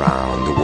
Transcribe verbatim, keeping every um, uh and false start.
around the